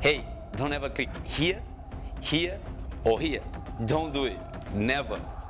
Hey, don't ever click here, here, or here. Don't do it. Never.